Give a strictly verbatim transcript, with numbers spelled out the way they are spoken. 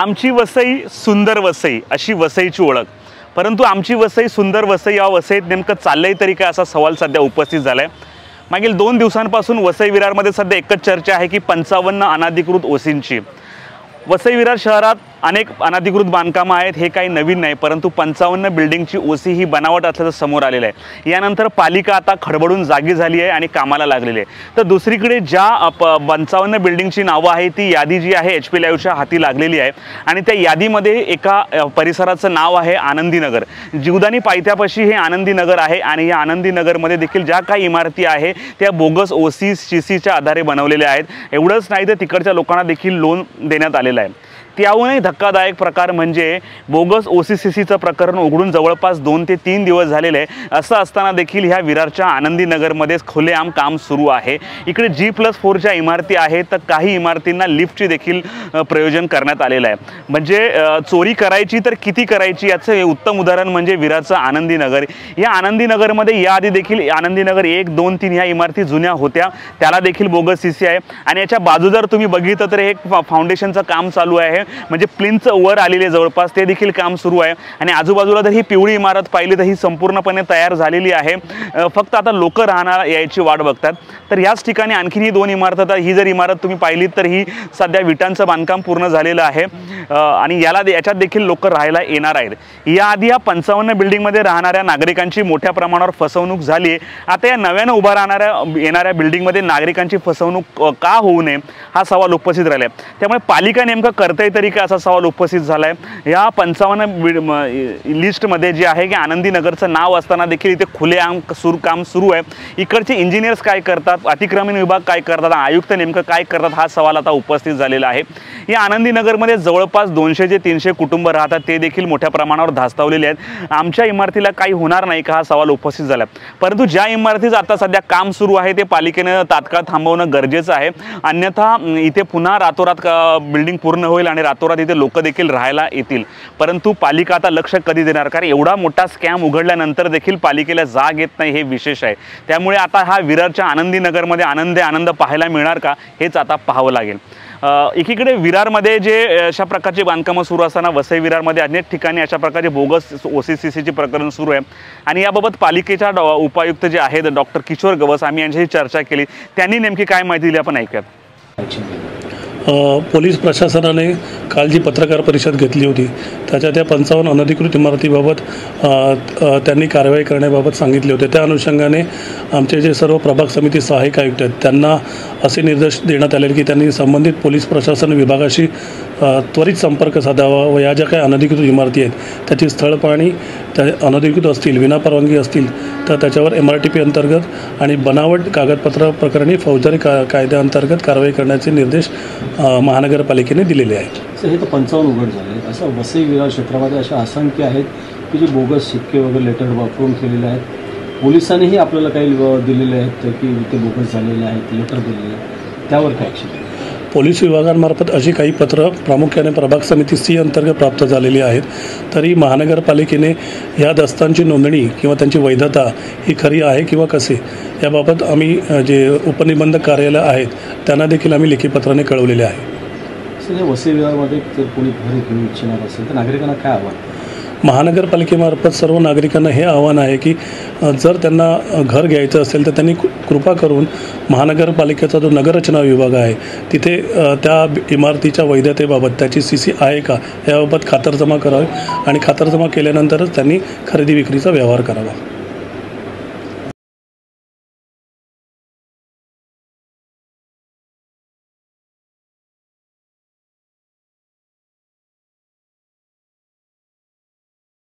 आमची वसई सुंदर वसई अशी वसईची ओळख, परंतु आमची वसई सुंदर वसई या वसईत नेमकं चाललंय तरी काय असा सवाल सध्या उपस्थित झालाय। मागील दोन दिवसांपासून वसई विरारमध्ये सध्या एकच चर्चा आहे की पंचावन्न अनाधिकृत ओसींची। वसई विरार शहरात अनेक अनाधिकृत बांधकामं आहेत, हे काही नवीन नाही, परंतु पंचावन्न बिल्डिंगची ओसी ही बनावट असल्याचं समोर आलेलं आहे। यानंतर पालिका आता खडबडून जागी झाली आहे आणि कामाला लागलेली आहे। तर दुसरीकडे ज्या पंचावन्न बिल्डिंगची नावं आहे ती यादी जी आहे एचपी लाइवच्या हाती लागलेली आहे आणि त्या यादीमध्ये एका परिसराचं नाव आहे आनंदीनगर। जीवदानी पायथ्यापाशी हे आनंदीनगर आहे आणि या आनंदीनगरमध्ये देखील ज्या काही इमारती आहे त्या बोगस ओसी सीसीच्या आधारे बनवलेल्या आहेत। एवढंच नाही तर तिकडच्या लोकांना देखील लोन देण्यात आलेलं आहे। त्याहूनही धक्कादायक प्रकार म्हणजे बोगस ओसीसीसीचं प्रकरण उघडून जवळपास दोन ते तीन दिवस झालेले आहे। असं असताना देखील ह्या विरारच्या आनंदीनगरमध्ये खुलेआम काम सुरू आहे। इकडे जी प्लस फोरच्या इमारती आहेत तर काही इमारतींना लिफ्टची देखील प्रयोजन करण्यात आलेलं आहे। म्हणजे चोरी करायची तर किती करायची याचं हे उत्तम उदाहरण म्हणजे विरारचं आनंदीनगर। या आनंदीनगरमध्ये याआधी देखील आनंदीनगर एक दोन तीन ह्या इमारती जुन्या होत्या, त्याला देखील बोगस सी सी आहे आणि याच्या बाजू जर तुम्ही बघितलं तर एक फाउंडेशनचं काम चालू आहे, म्हणजे प्लिंथ वर आलेले जवळपास ते देखील काम सुरू आहे आणि आजूबाजूला जर ही पिवळी इमारत पाहिली तर ही संपूर्णपणे तयार झालेली आहे। फक्त आता लोक राहणार याची वाट बघतात। तर याच ठिकाणी आणखीन ही दोन इमारत, ही जर इमारत तुम्ही पाहिली तर ही सध्या विटांचं बांधकाम पूर्ण झालेलं आहे आणि याला याच्यात देखील लोक राहायला येणार आहेत। याआधी या पंचावन्न बिल्डिंगमध्ये राहणाऱ्या नागरिकांची मोठ्या प्रमाणावर फसवणूक झाली आहे। आता या नव्यानं उभा राहणाऱ्या येणाऱ्या बिल्डिंगमध्ये नागरिकांची फसवणूक का होऊ नये हा सवाल उपस्थित राहिला आहे। त्यामुळे पालिका नेमकं करते तरी काय असा सवाल उपस्थित झाला आहे। या पंचावन्न लिस्टमध्ये जे आहे की आनंदीनगरचं नाव असताना देखील इथे खुलेआम सुरू काम सुरू आहे। इकडचे इंजिनियर्स काय करतात, अतिक्रमण विभाग काय करतात, आयुक्त नेमकं काय करतात हा सवाल आता उपस्थित झालेला आहे। या आनंदीनगरमध्ये जवळपास दोनशे ते तीनशे कुटुंब राहतात, ते देखील मोठ्या प्रमाणावर धास्तावलेले आहेत। आमच्या इमारतीला काही होणार नाही का हा सवाल उपस्थित झाला आहे। परंतु ज्या इमारतीचं आता सध्या काम सुरू आहे ते पालिकेनं तात्काळ थांबवणं गरजेचं आहे, अन्यथा इथे पुन्हा रातोरात बिल्डिंग पूर्ण होईल आणि रातोरात इथे लोक देखील राहायला येतील। परंतु पालिका आता लक्ष कधी देणार, कारण एवढा मोठा स्कॅम उघडल्यानंतर देखील पालिकेला जाग येत नाही हे विशेष आहे। त्यामुळे आता हा विरारच्या आनंदीनगरमध्ये आनंद आनंद पाहायला मिळणार का हेच आता पाहावं लागेल। एकीकडे विरारमध्ये जे अशा प्रकारची बांधकामं सुरू असताना वसई विरारमध्ये अनेक ठिकाणी अशा प्रकारचे बोगस ओसीसीसीचे प्रकरण सुरू आहे आणि याबाबत पालिकेच्या उपायुक्त जे आहेत डॉक्टर किशोर गवस आम्ही यांच्याशी चर्चा केली, त्यांनी नेमकी काय माहिती दिली आपण ऐकूयात। पोलीस प्रशासनाने काल जी पत्रकार परिषद घेतली होती त्याच्यात त्या पंचावन्न अनधिकृत इमारतीबाबत त्यांनी कारवाई करण्याबाबत सांगितले होते। त्या अनुषंगाने आमचे जे सर्व प्रभाग समिती सहाय्यक आयुक्त आहेत त्यांना असे निर्देश देण्यात आले की त्यांनी संबंधित पोलीस प्रशासन विभागाशी त्वरित संपर्क साधावा व या ज्या काही अनधिकृत इमारती आहेत त्याची स्थळ पाहणी, त्या अनधिकृत असतील, विनापरवानगी असतील तर त्याच्यावर एमआरटीपी अंतर्गत आणि बनावट कागदपत्र प्रकरणी फौजदारी का कायद्याअंतर्गत कारवाई करण्याचे निर्देश महानगरपालिकेने दिलेले आहेत। सर हे तर पंचावन्न उघड झाले, असं वसई विरार क्षेत्रामध्ये अशा असंख्य आहेत की जे बोगस शिक्के वगैरे लेटर वापरून केलेले आहेत। पोलिसांनीही आपल्याला काही दिलेले आहेत की ते बोगस झालेले आहेत, लेटर दिलेले आहेत, त्यावर काय ॲक्शन? पोलीस विभागांमार्फत अशी काही पत्रं प्रामुख्याने प्रभाग समिती सी अंतर्गत प्राप्त झालेली आहेत। तरी महानगरपालिकेने या दस्तांची नोंदणी किंवा त्यांची वैधता ही खरी आहे किंवा कसे याबाबत आम्ही जे उपनिबंधक कार्यालय आहेत त्यांना देखील आम्ही लेखी पत्राने कळवलेले आहे। वसई विभागामध्ये जर कोणी घर घेऊ इच्छिणार असेल तर नागरिकांना काय आव्हान? महानगरपालिकेमार्फत सर्व नागरिकांना हे आव्हान आहे की जर त्यांना घर घ्यायचं असेल तर त्यांनी कृपा करून महानगरपालिकेचा जो नगररचना विभाग आहे तिथे त्या इमारतीच्या वैधतेबाबत त्याची सी सी आहे का याबाबत खातरजमा करावी आणि खातरजमा केल्यानंतरच त्यांनी खरेदी विक्रीचा व्यवहार करावा।